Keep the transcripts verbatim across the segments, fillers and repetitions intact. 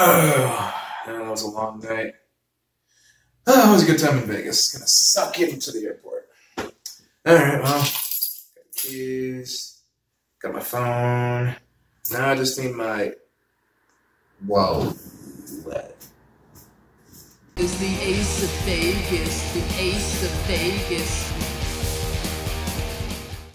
Oh, that was a long night. Oh, it was a good time in Vegas. It's gonna suck getting to the airport. All right, well, got keys, got my phone. Now I just need my whoa. What? It's the Ace of Vegas. The Ace of Vegas.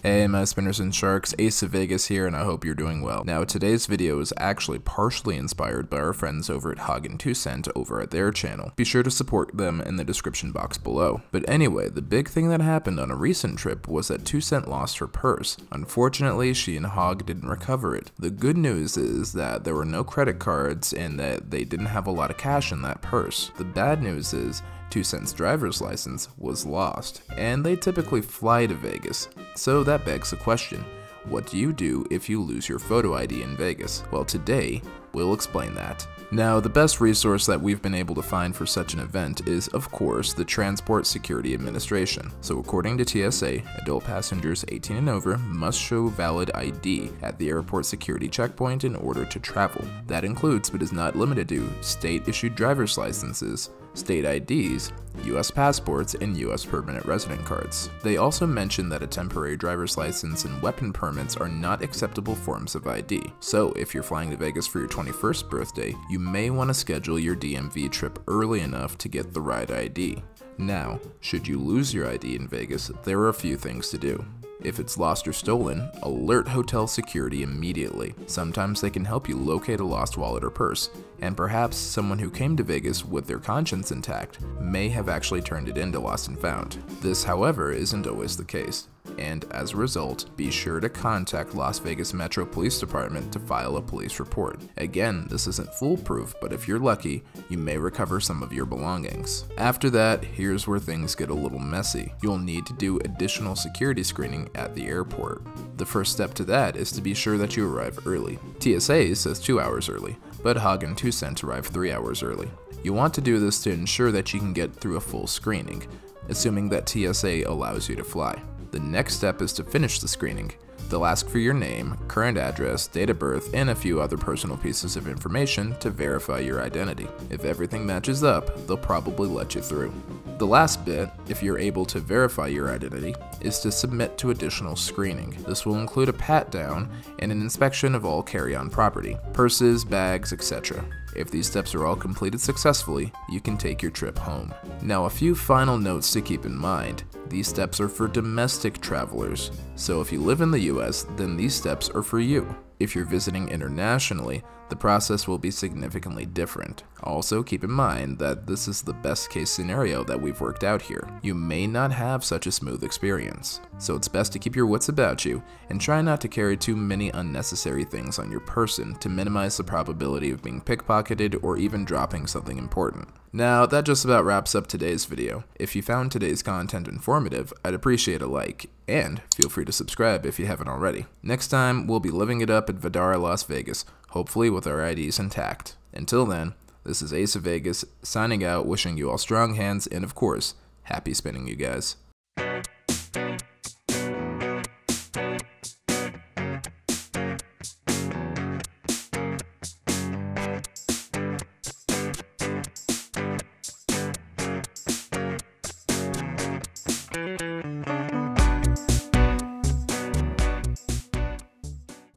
Hey my spinners and sharks, Ace of Vegas here, and I hope you're doing well. Now today's video is actually partially inspired by our friends over at Hog and two cent over at their channel. Be sure to support them in the description box below. But anyway, the big thing that happened on a recent trip was that two cent lost her purse. Unfortunately, she and Hog didn't recover it. The good news is that there were no credit cards and that they didn't have a lot of cash in that purse. The bad news is two cent's driver's license was lost, and they typically fly to Vegas. So that begs the question, what do you do if you lose your photo I D in Vegas? Well, today, we'll explain that. Now, the best resource that we've been able to find for such an event is, of course, the Transport Security Administration. So according to T S A, adult passengers eighteen and over must show valid I D at the airport security checkpoint in order to travel. That includes, but is not limited to, state-issued driver's licenses, state I Ds, U S passports, and U S permanent resident cards. They also mention that a temporary driver's license and weapon permits are not acceptable forms of I D. So if you're flying to Vegas for your twenty-first birthday, you may want to schedule your D M V trip early enough to get the right I D. Now, should you lose your I D in Vegas, there are a few things to do. If it's lost or stolen, alert hotel security immediately. Sometimes they can help you locate a lost wallet or purse, and perhaps someone who came to Vegas with their conscience intact may have actually turned it into lost and found. This, however, isn't always the case, and as a result, be sure to contact Las Vegas Metro Police Department to file a police report. Again, this isn't foolproof, but if you're lucky, you may recover some of your belongings. After that, here's where things get a little messy. You'll need to do additional security screening at the airport. The first step to that is to be sure that you arrive early. T S A says two hours early, but Hog and two cent arrive three hours early. You want to do this to ensure that you can get through a full screening, assuming that T S A allows you to fly. The next step is to finish the screening. They'll ask for your name, current address, date of birth, and a few other personal pieces of information to verify your identity. If everything matches up, they'll probably let you through. The last bit, if you're able to verify your identity, is to submit to additional screening. This will include a pat-down and an inspection of all carry-on property, purses, bags, et cetera. If these steps are all completed successfully, you can take your trip home. Now, a few final notes to keep in mind. These steps are for domestic travelers, so if you live in the U S, then these steps are for you. If you're visiting internationally, the process will be significantly different. Also, keep in mind that this is the best case scenario that we've worked out here. You may not have such a smooth experience, so it's best to keep your wits about you and try not to carry too many unnecessary things on your person to minimize the probability of being pickpocketed or even dropping something important. Now, that just about wraps up today's video. If you found today's content informative, I'd appreciate a like, and feel free to subscribe if you haven't already. Next time, we'll be living it up at Vidara, Las Vegas, hopefully with our I Ds intact. Until then, this is Ace of Vegas, signing out, wishing you all strong hands, and of course, happy spinning, you guys.